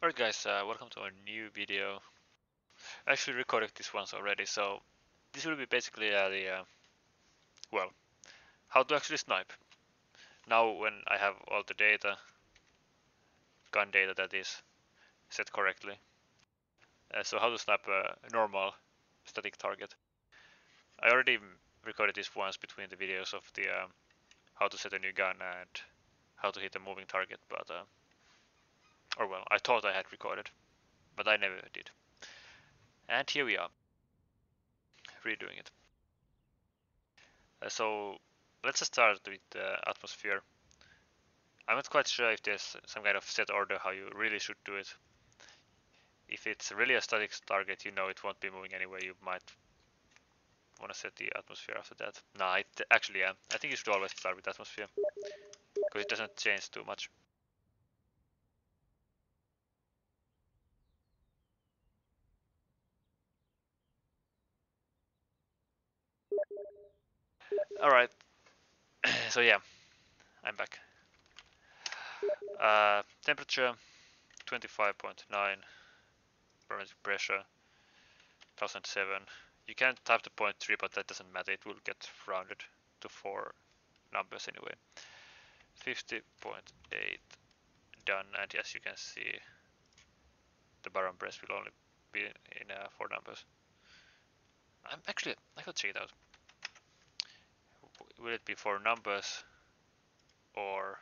Alright guys, welcome to our new video. I actually recorded this once already, so this will be basically how to actually snipe. Now when I have all the data, gun data that is set correctly. So how to snipe a normal static target. I already recorded this once between the videos of the how to set a new gun and how to hit a moving target, but I thought I had recorded, but I never did. And here we are, redoing it. So let's just start with atmosphere. I'm not quite sure if there's some kind of set order how you really should do it. If it's really a static target, you know it won't be moving anywhere. You might want to set the atmosphere after that. No, I think you should always start with atmosphere, because it doesn't change too much. Alright, so yeah, I'm back. Temperature 25.9, pressure 1007. You can type the 0.3, but that doesn't matter, it will get rounded to 4 numbers anyway. 50.8, done, and as you can see, the baron press will only be in 4 numbers. I could check it out. Will it be 4 numbers, or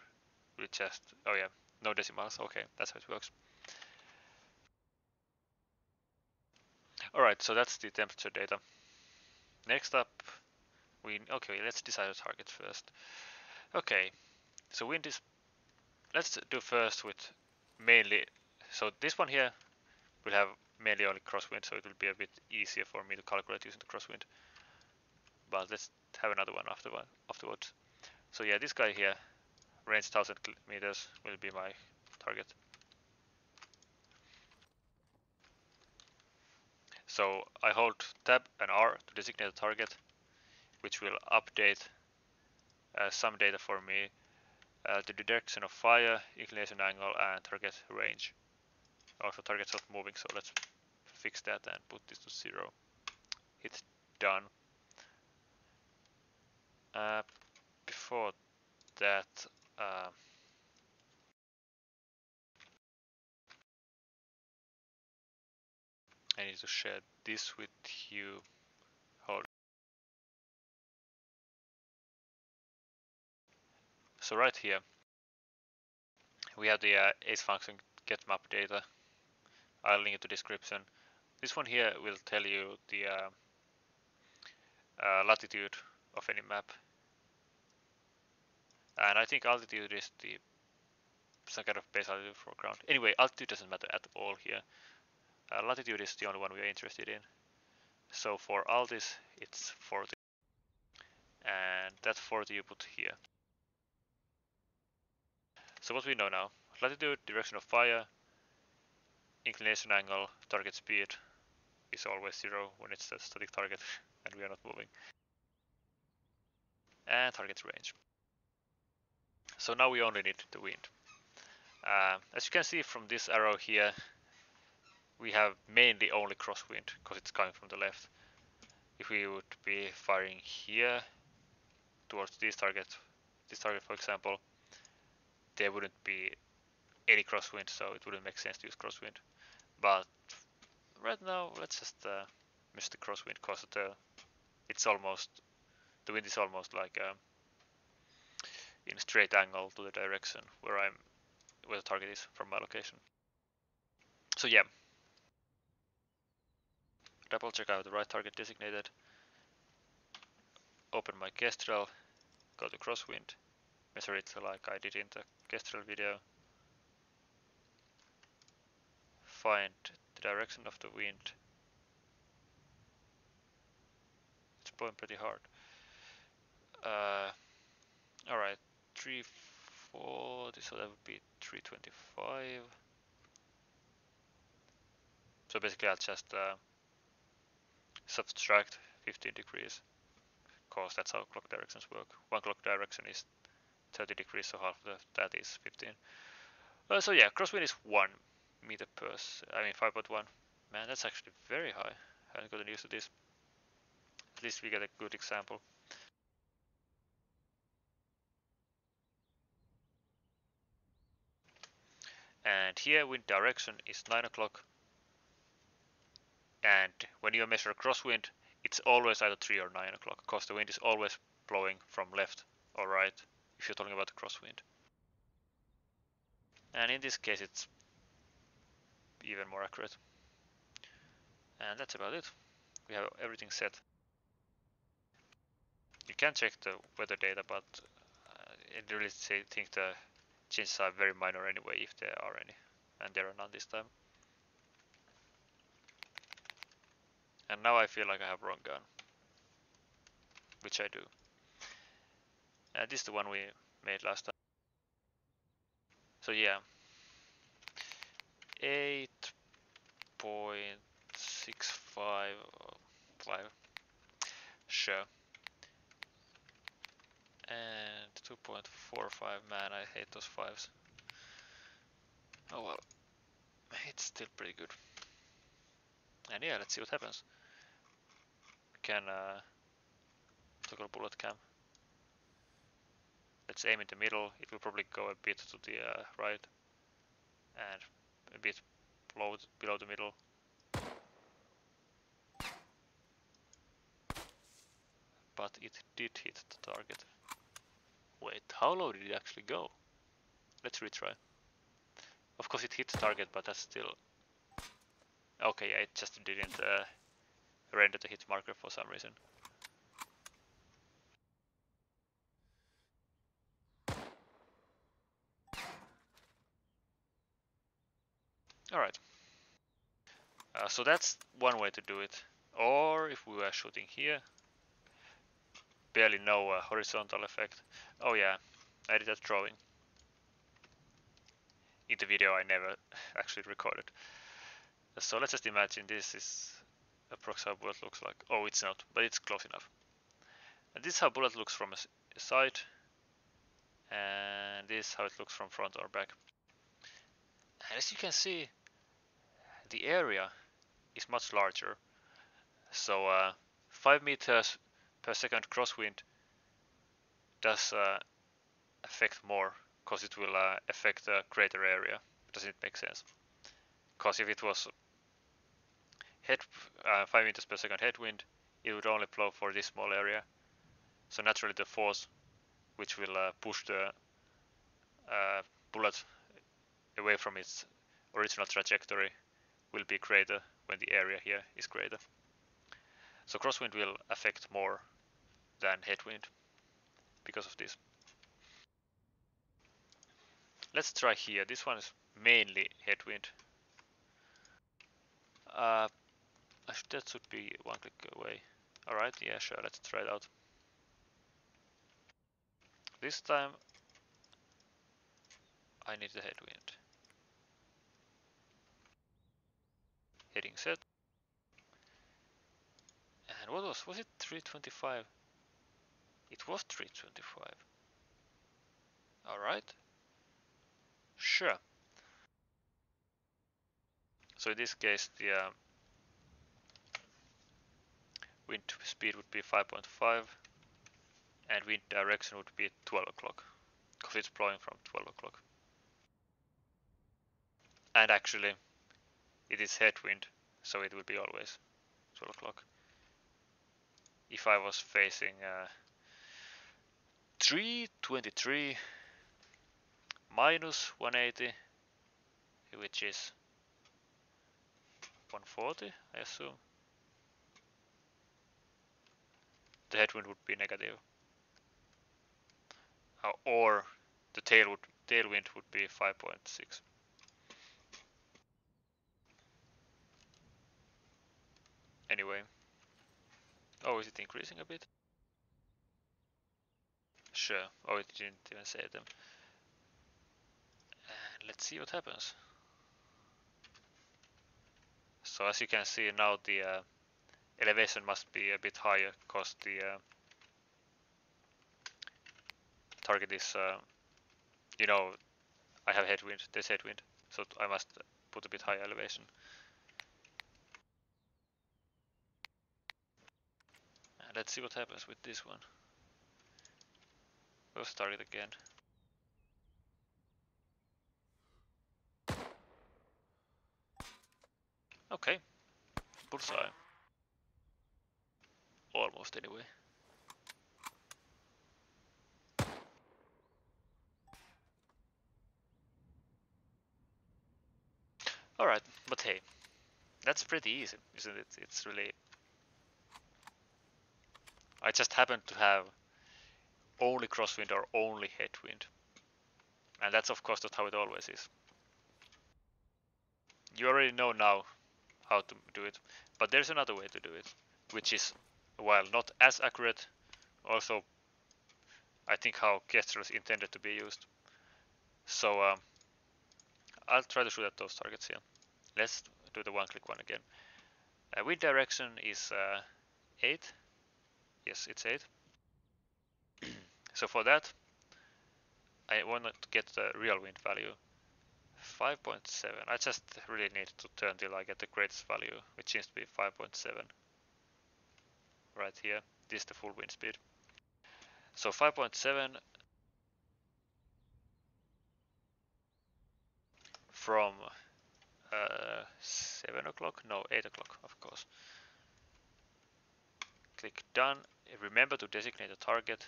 will it just, no decimals, okay, that's how it works. Alright, so that's the temperature data. Next up, let's decide a target first. Okay, so let's do first with mainly, so this one here will have mainly only crosswind, so it will be a bit easier for me to calculate using the crosswind. But let's have another one afterwards. So yeah, this guy here, range 1000 meters, will be my target. So I hold Tab and R to designate a target, which will update some data for me, the direction of fire, inclination angle, and target range. Also, target's not moving, so let's fix that and put this to 0. Hit done. Before that, I need to share this with you. Hold. So right here, we have the ACE function get map data. I'll link it to description. This one here will tell you the latitude of any map. And I think altitude is some kind of base altitude for ground. Anyway, altitude doesn't matter at all here. Latitude is the only one we are interested in. So for Altis, it's 40. And that 40 you put here. So what we know now, latitude, direction of fire, inclination angle, target speed is always 0 when it's a static target and we are not moving. And target range. So now we only need the wind. As you can see from this arrow here, we have mainly only crosswind because it's coming from the left. If we would be firing here towards this target for example, there wouldn't be any crosswind, so it wouldn't make sense to use crosswind. But right now, let's just miss the crosswind because the wind is almost like in a straight angle to the direction where the target is from my location. So yeah, double check out the right target designated, open my Kestrel, go to crosswind, measure it like I did in the Kestrel video, find the direction of the wind. It's blowing pretty hard. Alright, 340, so that would be 325. So basically I'll just subtract 15 degrees, because that's how clock directions work. One clock direction is 30 degrees, so half of that is 15. So yeah, crosswind is 1, meter per, I mean 5.1. Man, that's actually very high. I haven't gotten used to this. At least we get a good example. And here wind direction is 9 o'clock. And when you measure crosswind, it's always either 3 or 9 o'clock, because the wind is always blowing from left or right, if you're talking about the crosswind. And in this case, it's even more accurate. And that's about it. We have everything set. You can check the weather data, but I really think the changes are very minor anyway, if there are any. And there are none this time. And now I feel like I have wrong gun, which I do. This is the one we made last time. So yeah, 8.65, sure, and 2.45, man, I hate those fives. Oh well, it's still pretty good. And yeah, let's see what happens. We can toggle bullet cam. Let's aim in the middle. It will probably go a bit to the right and a bit below the middle. But it did hit the target. Wait, how low did it actually go? Let's retry. Of course it hit the target, but that's still... Okay, I just didn't render the hit marker for some reason. Alright, so that's one way to do it. Or if we were shooting here, barely no horizontal effect. Oh yeah, I did that drawing. In the video I never actually recorded. So let's just imagine this is approximately what it looks like. Oh, it's not, but it's close enough. And this is how bullet looks from a side, and this is how it looks from front or back. And as you can see, the area is much larger. So 5 meters per second crosswind does affect more, because it will affect a greater area. Doesn't it make sense? Because if it was 5 meters per second headwind, it would only blow for this small area. So naturally the force which will push the bullet away from its original trajectory will be greater when the area here is greater. So crosswind will affect more than headwind because of this. Let's try here. This one is mainly headwind. That should be one click away. Alright, yeah, sure, let's try it out. This time I need the headwind. Heading set. And what was it 325? It was 325. Alright. Sure. So in this case, the wind speed would be 5.5 and wind direction would be 12 o'clock, because it's blowing from 12 o'clock. And actually, it is headwind, so it will be always 12 o'clock. If I was facing 323 minus 180, which is 140, I assume. The headwind would be negative, or the tailwind would be 5.6. Anyway, oh, is it increasing a bit? Sure. Oh, it didn't even say them. And let's see what happens. So as you can see now, the elevation must be a bit higher, because the target is, you know, I have headwind, there's headwind, so I must put a bit high elevation. Let's see what happens with this one. We'll start it again. Okay, bullseye. Almost anyway. Alright, but hey, that's pretty easy, isn't it? It's really... I just happen to have only crosswind or only headwind. And that's of course not how it always is. You already know now how to do it, but there's another way to do it, which is, while not as accurate, also I think how Kestrel is intended to be used. So I'll try to shoot at those targets here. Let's do the one-click one again. Wind direction is 8. Yes, it's 8. So for that, I want to get the real wind value, 5.7. I just really need to turn till I get the greatest value, which seems to be 5.7. Right here, this is the full wind speed. So 5.7 from 7 o'clock, no, 8 o'clock, of course. Click done. Remember to designate a target.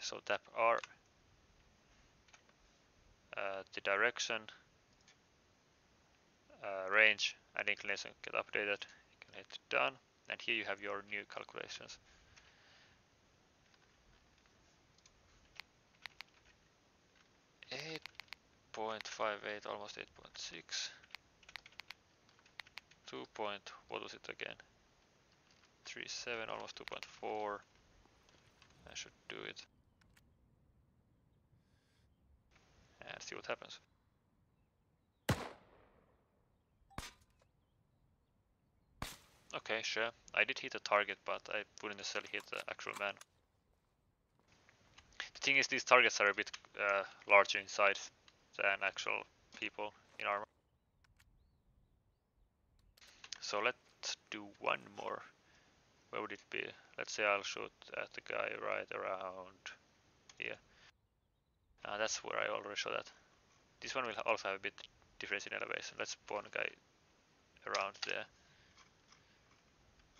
So tap R, the direction, range and inclination get updated. You can hit done, and here you have your new calculations. .58, almost 8.6, 2 point, what was it again, 3.7, almost 2.4, I should do it, and see what happens. Okay, sure, I did hit the target, but I wouldn't necessarily hit the actual man. The thing is, these targets are a bit larger in size than actual people in armor. So let's do one more. Where would it be? Let's say I'll shoot at the guy right around here. That's where I already shot at. This one will also have a bit difference in elevation. Let's spawn a guy around there.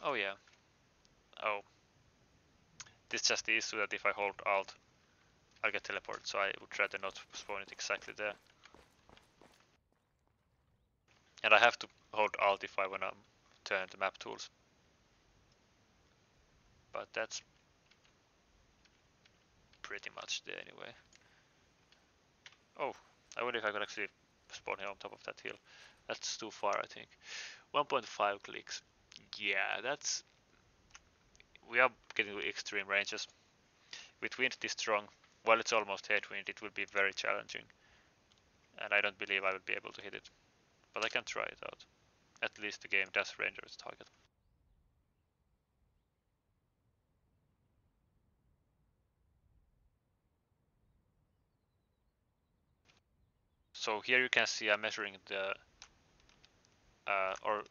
Oh yeah. Oh. This is just the issue that if I hold Alt, I'll get teleported, so I would rather not spawn it exactly there. And I have to hold Alt if I wanna turn the map tools. But that's pretty much there anyway. Oh, I wonder if I could actually spawn here on top of that hill. That's too far, I think. 1.5 clicks. Yeah, that's... We are getting to extreme ranges. With wind this strong, while it's almost headwind, it will be very challenging, and I don't believe I will be able to hit it, but I can try it out. At least the game does render its target. So here you can see I'm measuring the or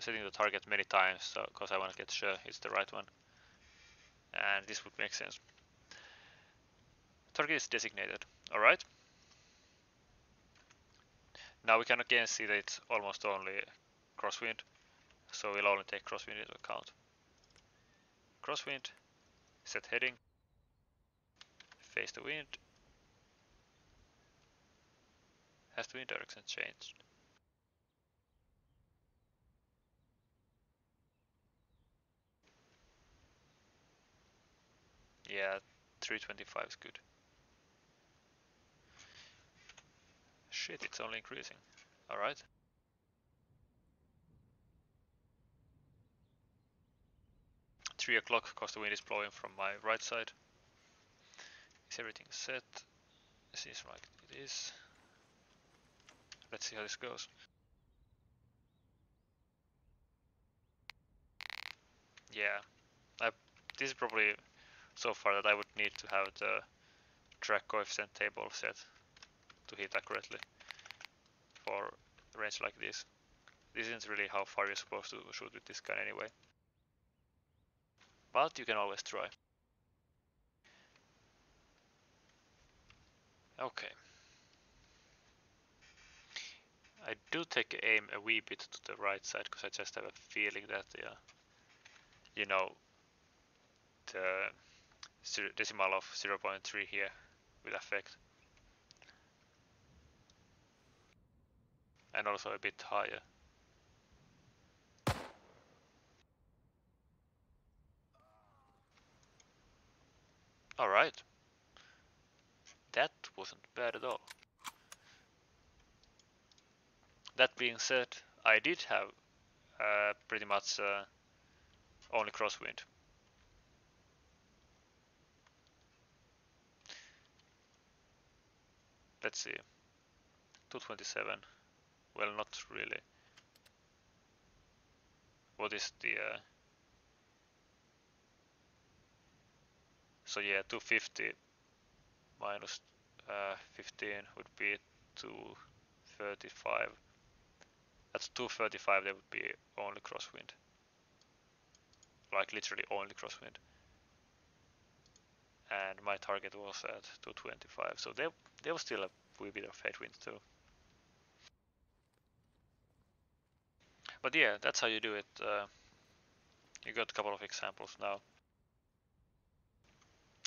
setting the target many times, because I want to get sure it's the right one, and this would make sense. Target is designated. All right. Now we can again see that it's almost only crosswind, so we'll only take crosswind into account. Crosswind, set heading, face the wind, has the wind direction changed. Yeah, 325 is good. Shit, it's only increasing. Alright. . 3 o'clock, because the wind is blowing from my right side. Is everything set? Seems like it is. Let's see how this goes. Yeah, this is probably so far that I would need to have the drag coefficient table set to hit accurately for the range like this. This isn't really how far you're supposed to shoot with this gun anyway. But you can always try. Okay. I do take aim a wee bit to the right side because I just have a feeling that, you know, the decimal of 0.3 here will affect. And also a bit higher. Alright. That wasn't bad at all. That being said, I did have pretty much only crosswind. Let's see. 227. Well, not really. What is the... So yeah, 250 minus 15 would be 235. At 235 there would be only crosswind. Like literally only crosswind. And my target was at 225, so there was still a wee bit of headwind too. But yeah, that's how you do it. You got a couple of examples now.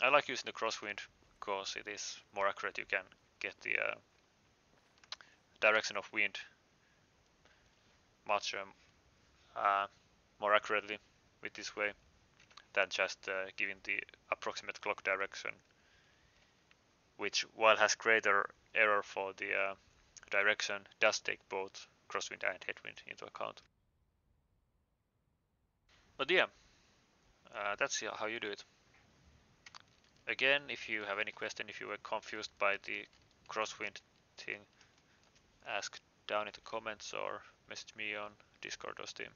I like using the crosswind because it is more accurate. You can get the direction of wind much more accurately with this way than just giving the approximate clock direction, which, while has greater error for the direction, does take both crosswind and headwind into account. But yeah, that's how you do it. Again, if you have any question, if you were confused by the crosswind thing, ask down in the comments or message me on Discord or Steam.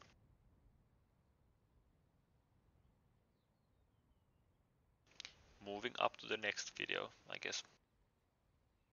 Moving up to the next video, I guess.